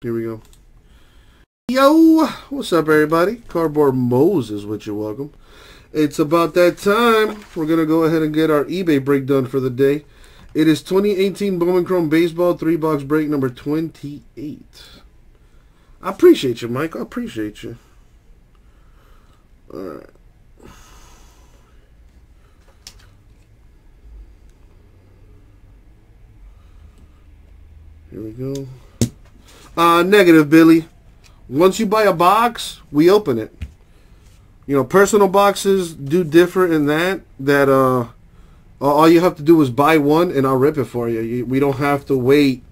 Here we go. Yo, what's up, everybody? Cardboard Moses with you. Welcome. It's about that time. We're going to go ahead and get our eBay break done for the day. It is 2018 Bowman Chrome Baseball 3-box break number 28. I appreciate you, Mike. I appreciate you. All right. Here we go. Negative, Billy. Once you buy a box, we open it. You know, personal boxes do differ in that all you have to do is buy one and I'll rip it for you. We don't have to wait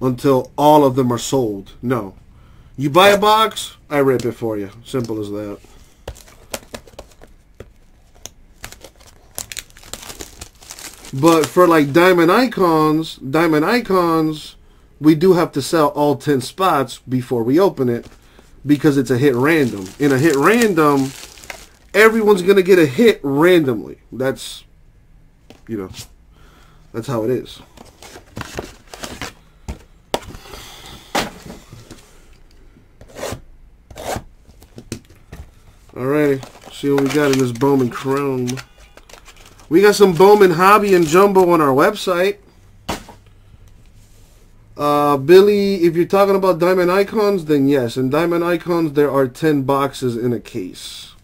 until all of them are sold. No. You buy a box, I rip it for you. Simple as that. But for like Diamond Icons, we do have to sell all 10 spots before we open it because it's a hit random. In a hit random, everyone's going to get a hit randomly. That's, you know, that's how it is. Alrighty, see what we got in this Bowman Chrome. We got some Bowman Hobby and Jumbo on our website. Billy, if you're talking about Diamond Icons, then yes. In Diamond Icons, there are 10 boxes in a case.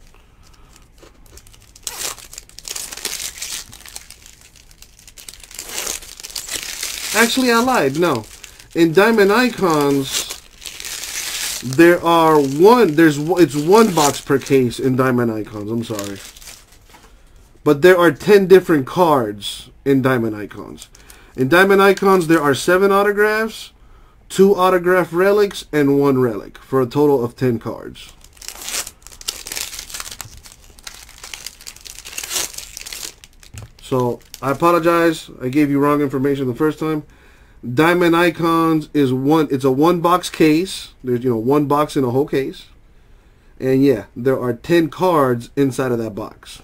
Actually, I lied. No. In Diamond Icons, it's one box per case in Diamond Icons. I'm sorry. But there are 10 different cards in Diamond Icons. In Diamond Icons, there are 7 autographs, 2 autograph relics, and 1 relic, for a total of 10 cards. So, I apologize. I gave you wrong information the first time. Diamond Icons is it's a one-box case. There's, you know, one box in a whole case. And yeah, there are 10 cards inside of that box.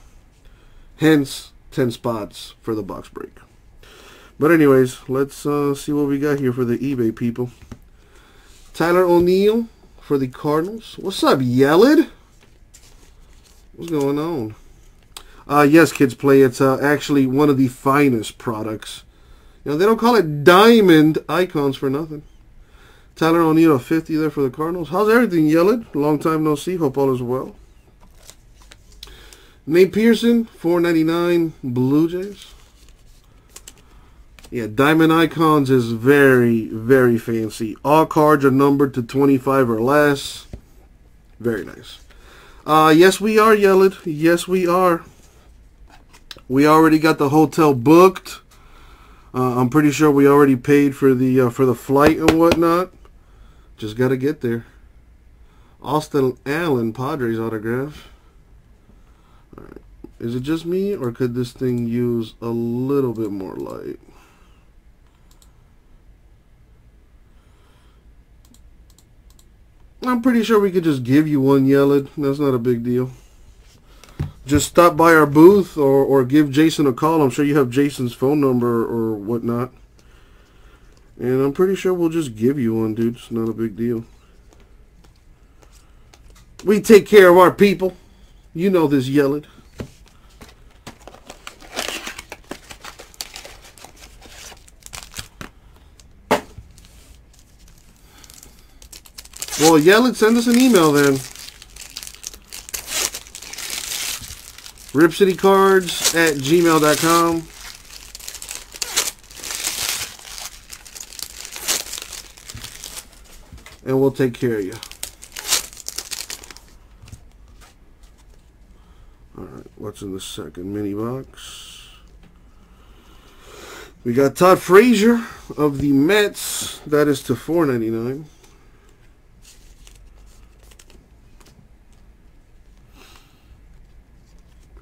Hence, 10 spots for the box break. But anyways, let's see what we got here for the eBay people. Tyler O'Neill for the Cardinals. What's up, Yellid? What's going on? Yes, kids play. It's actually one of the finest products. You know, they don't call it Diamond Icons for nothing. Tyler O'Neill, 50 there for the Cardinals. How's everything, Yellid? Long time no see. Hope all is well. Nate Pearson, $4.99, Blue Jays. Yeah, Diamond Icons is very, very fancy. All cards are numbered to 25 or less. Very nice. Yes, we are, Yellid. Yes, we are. We already got the hotel booked. I'm pretty sure we already paid for the flight and whatnot. Just got to get there. Austin Allen, Padres autograph. Is it just me, or could this thing use a little bit more light? I'm pretty sure we could just give you one, Yellid. That's not a big deal. Just stop by our booth or give Jason a call. I'm sure you have Jason's phone number or whatnot. And I'm pretty sure we'll just give you one, dude. It's not a big deal. We take care of our people. You know this, Yellid. Well, Yellid, send us an email then. RipCityCards@gmail.com. And we'll take care of you. Alright, what's in the second mini box? We got Todd Frazier of the Mets. That is to $4.99.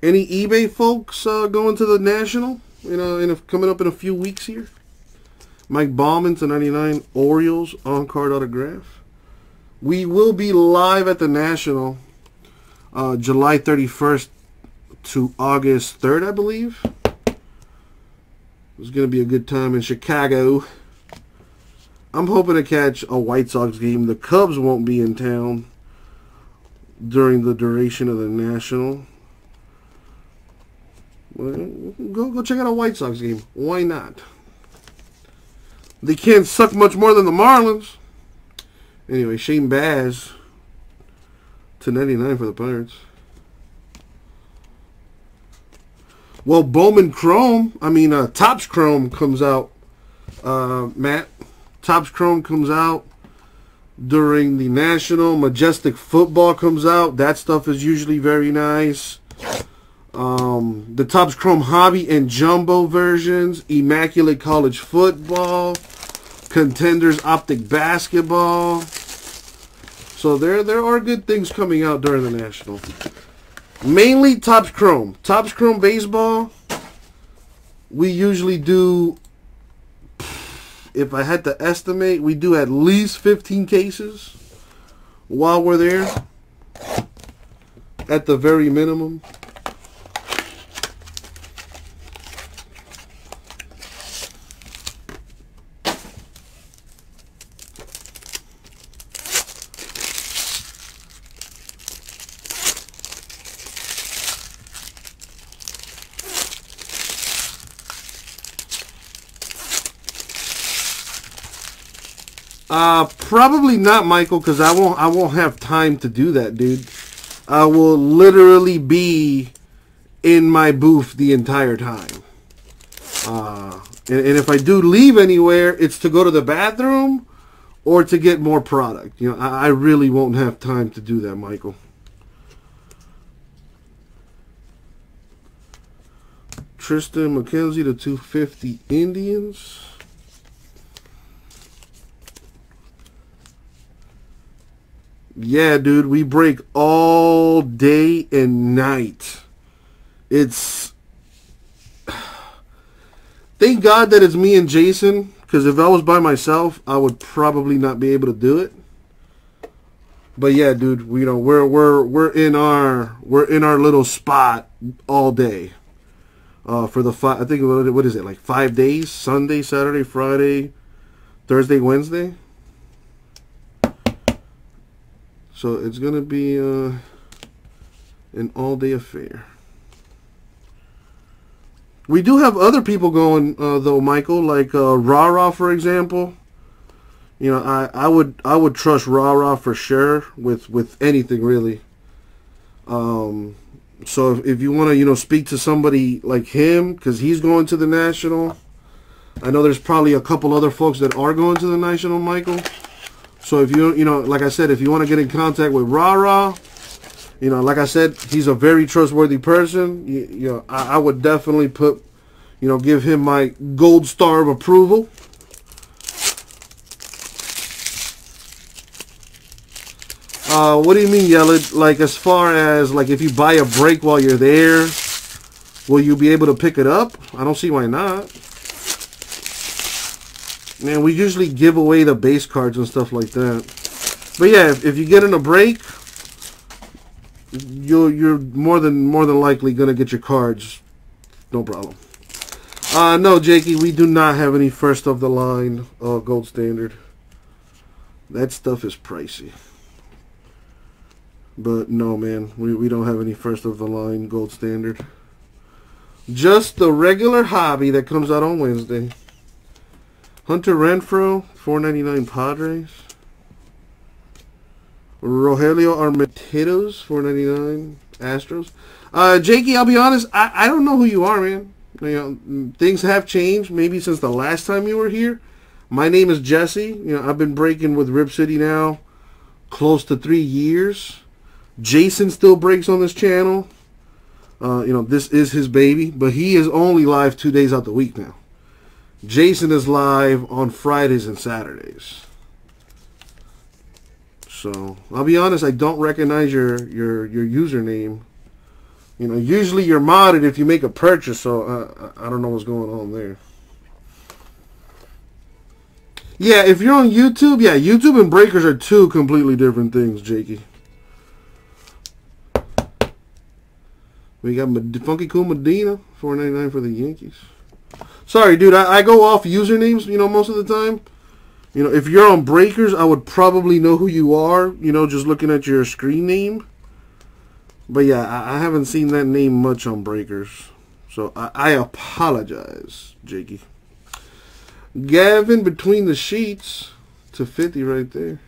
Any eBay folks going to the National? You know, coming up in a few weeks here. Mike Bauman to $99, Orioles on-card autograph. We will be live at the National July 31st to August 3rd, I believe. It's going to be a good time in Chicago. I'm hoping to catch a White Sox game. The Cubs won't be in town during the duration of the National. Go check out a White Sox game. Why not? They can't suck much more than the Marlins. Anyway, Shane Baz /99 for the Pirates. Well, Bowman Chrome, Topps Chrome comes out, Matt. Topps Chrome comes out during the National. Majestic Football comes out. That stuff is usually very nice. The Topps Chrome Hobby and Jumbo versions. Immaculate College Football. Contenders Optic Basketball. So there are good things coming out during the National. Mainly Topps Chrome. Topps Chrome Baseball, we usually do, if I had to estimate, we do at least 15 cases while we're there, at the very minimum. Probably not, Michael, because I won't have time to do that, dude. I will literally be in my booth the entire time. And if I do leave anywhere, it's to go to the bathroom or to get more product. You know, I really won't have time to do that, Michael. Tristan McKenzie /250 Indians. Yeah, dude, we break all day and night. It's... Thank God that it's me and Jason, because if I was by myself, I would probably not be able to do it. But yeah, dude, we, you know, we're in our little spot all day. For the five, I think, what is it, like 5 days? Sunday, Saturday, Friday, Thursday, Wednesday. So it's going to be an all-day affair. We do have other people going, though, Michael, like Rara, for example. You know, I would trust Rara for sure with anything, really. So if you want to, you know, speak to somebody like him, because he's going to the National. I know there's probably a couple other folks that are going to the National, Michael. So if you, you know, like I said, if you want to get in contact with Rara, you know, like I said, he's a very trustworthy person. You know, I would definitely put, you know, give him my gold star of approval. What do you mean, Yellid? Like, as far as, like, if you buy a break while you're there, will you be able to pick it up? I don't see why not. Man, we usually give away the base cards and stuff like that. But yeah, if you get in a break, you're more than likely gonna get your cards, no problem. No, Jakey, we do not have any first of the line gold standard. That stuff is pricey. But no, man, we don't have any first of the line gold standard. Just the regular hobby that comes out on Wednesday. Hunter Renfro, $4.99 Padres. Rogelio Armentidos, $4.99 Astros. Jakey, I'll be honest, I don't know who you are, man. You know, things have changed maybe since the last time you were here. My name is Jesse. You know, I've been breaking with Rip City now close to 3 years. Jason still breaks on this channel. You know, this is his baby, but he is only live 2 days out the week now. Jason is live on Fridays and Saturdays. So I'll be honest, I don't recognize your username. You know, usually you're modded if you make a purchase, so I don't know what's going on there. Yeah, if you're on YouTube, yeah, YouTube and breakers are two completely different things, Jakey. We got Funky Cool Medina, $4.99 for the Yankees. Sorry, dude, I go off usernames, you know, most of the time. You know, if you're on Breakers, I would probably know who you are, you know, just looking at your screen name. But yeah, I haven't seen that name much on Breakers. So I apologize, Jakey. Gavin Between the Sheets /50 right there.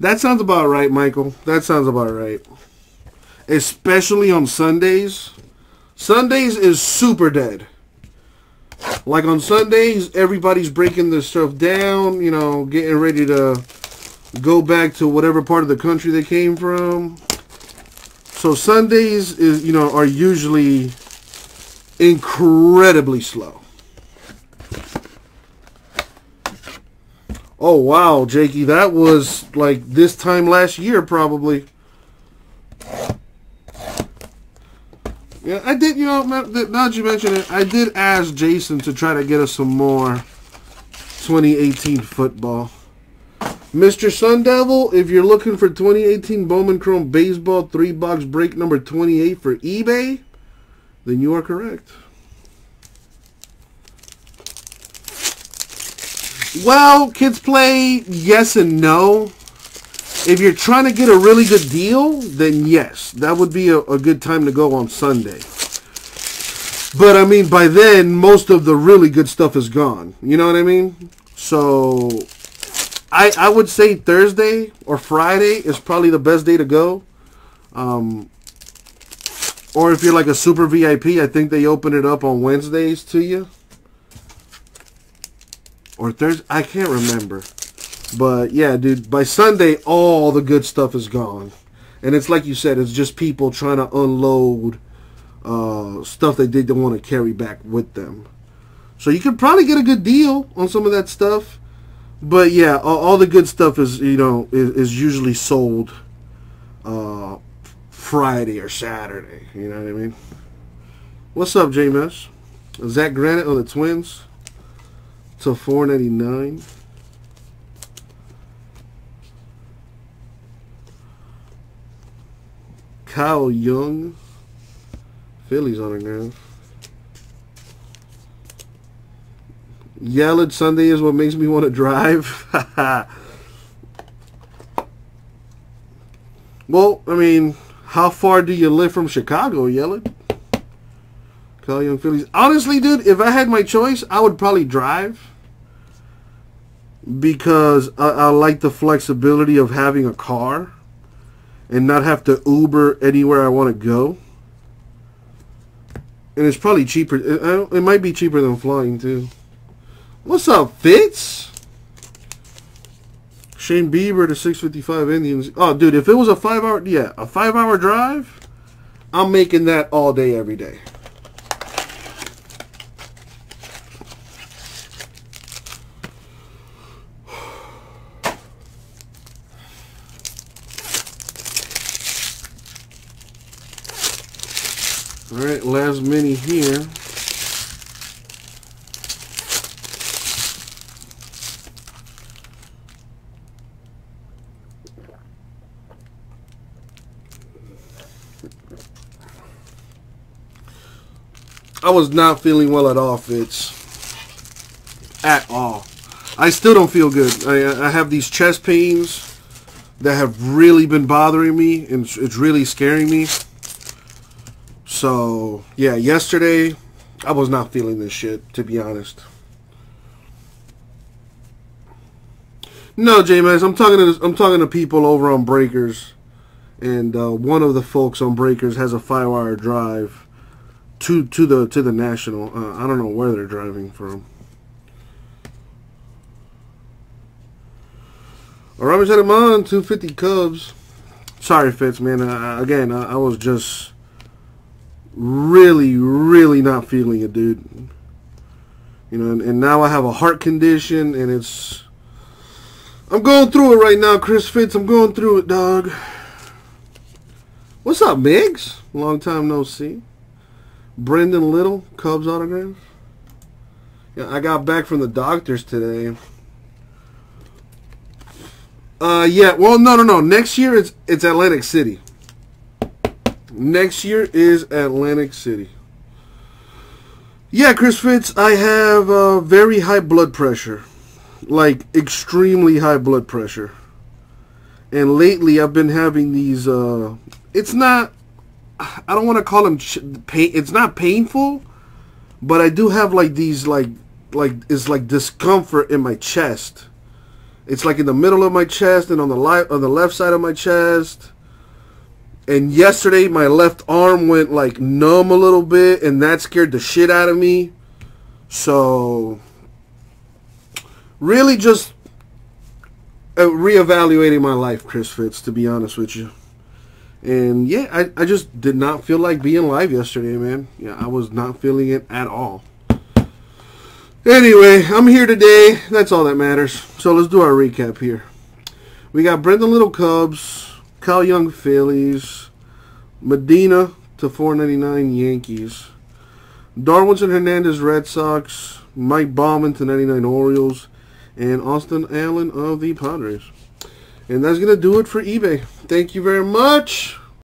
That sounds about right, Michael. That sounds about right. Especially on Sundays. Sundays is super dead. Like on Sundays, everybody's breaking their stuff down, you know, getting ready to go back to whatever part of the country they came from. So Sundays is, you know, are usually incredibly slow. Oh wow, Jakey, that was like this time last year probably. Yeah, I did, you know, now that you mention it, I did ask Jason to try to get us some more 2018 football. Mr. Sun Devil, if you're looking for 2018 Bowman Chrome Baseball 3-box break number 28 for eBay, then you are correct. Well, kids play, yes and no. If you're trying to get a really good deal, then yes, that would be a good time to go on Sunday. But, I mean, by then, most of the really good stuff is gone. You know what I mean? So, I would say Thursday or Friday is probably the best day to go. Or if you're like a super VIP, I think they open it up on Wednesdays to you. Or Thursday, I can't remember. But, yeah, dude, by Sunday, all the good stuff is gone. And it's like you said, it's just people trying to unload stuff they didn't want to carry back with them. So you could probably get a good deal on some of that stuff. But, yeah, all the good stuff is, you know, is usually sold Friday or Saturday. You know what I mean? What's up, J-Mess? Zach Granite on the Twins /499. Kyle Young, Phillies autograph. Yelled Sunday is what makes me want to drive. Well, I mean, how far do you live from Chicago, Yelled? Kyle Young, Phillies. Honestly, dude, if I had my choice, I would probably drive because I like the flexibility of having a car and not have to Uber anywhere I want to go. And it's probably cheaper. It might be cheaper than flying, too. What's up, Fitz? Shane Bieber /655 Indians. Oh, dude, if it was a five-hour drive, I'm making that all day, every day. All right, last mini here. I was not feeling well at all, Fitz. At all. I still don't feel good. I have these chest pains that have really been bothering me, and it's really scaring me. So, yeah, yesterday, I was not feeling this shit, to be honest. No, J-Max, I'm talking to people over on Breakers. And one of the folks on Breakers has a 5-hour drive to the National. I don't know where they're driving from. Robert Sedamon, /250 Cubs. Sorry, Fitz, man. Again, I was just really, really not feeling it, dude. You know, and now I have a heart condition, and it's... I'm going through it right now, Chris Fitz. I'm going through it, dog. What's up, Migs? Long time no see. Brendan Little, Cubs autograph. Yeah, I got back from the doctors today. Yeah, well, no. Next year, it's Atlantic City. Next year is Atlantic City. Yeah, Chris Fitz, I have very high blood pressure. Like, extremely high blood pressure. And lately, I've been having these, it's not, I don't want to call them pain, it's not painful, but I do have like these, like it's like discomfort in my chest. It's like in the middle of my chest and on the left side of my chest. And yesterday, my left arm went, like, numb a little bit, and that scared the shit out of me. So, really just reevaluating my life, Chris Fitz, to be honest with you. And, yeah, I just did not feel like being live yesterday, man. Yeah, I was not feeling it at all. Anyway, I'm here today. That's all that matters. So, let's do our recap here. We got Brendan Little, Cubs. Kyle Young, Phillies. Medina /499, Yankees. Darwinson Hernandez, Red Sox. Mike Bauman /99, Orioles. And Austin Allen of the Padres. And that's going to do it for eBay. Thank you very much.